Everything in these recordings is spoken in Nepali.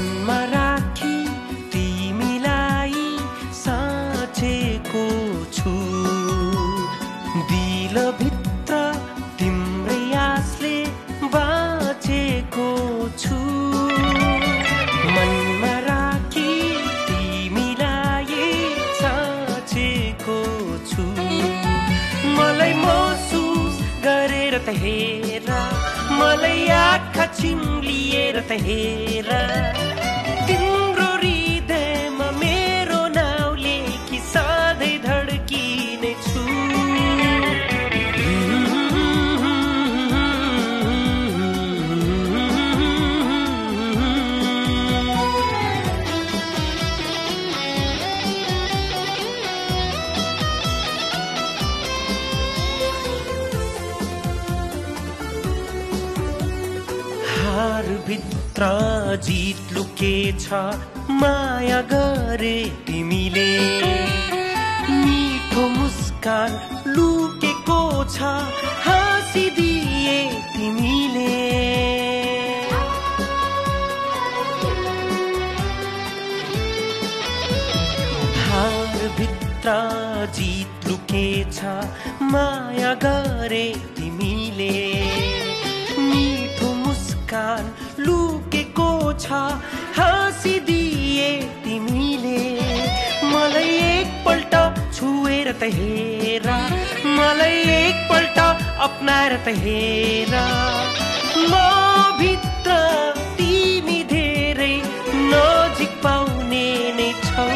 मन मा राखी तिमीलाई साँचेको छु, दिलभित्र तिम्रै आसले बाँचेको छु। मन मा राखी तिमीलाई साँचेको छु, मलाई महसुस गरेर त हेर, मलाई आँखा चिम्लिएर त हेर, तिम्रो हृदयमा मेरो नाउँ लेखी सधैँ धड्किने छु। हार भित्र जीत लुकेछ, माया गरे तिमीले, मीठो मुस्कान लुकेको छ, हाँसिदिए तिमीले। हार भित्र जीत लुकेछ, माया गरे तिमीले, लुकेको छ, हाँसिदिए तिमीले। मलाई एकपल्ट छुएर त हेर, मलाई एकपल्ट अपनाएर त हेर, म भित्र तिमी धेरै नजिक पाउने नै छौ।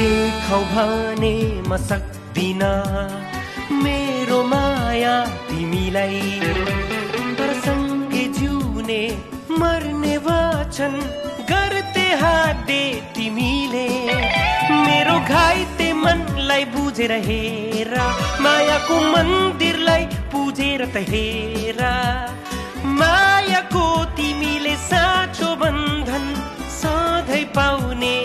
देखौ भने म सक्दिन मेरो माया तिमीलाई, तर सँगै जिउने मर्ने वचन गर्थे हाते तिमीले। मेरो घाइते मनलाई बुझेर हेर, मायाको मन्दिरलाई पुजेर त हेर, मायाको तिमीले साँचो बन्धन सधैँ पाउने।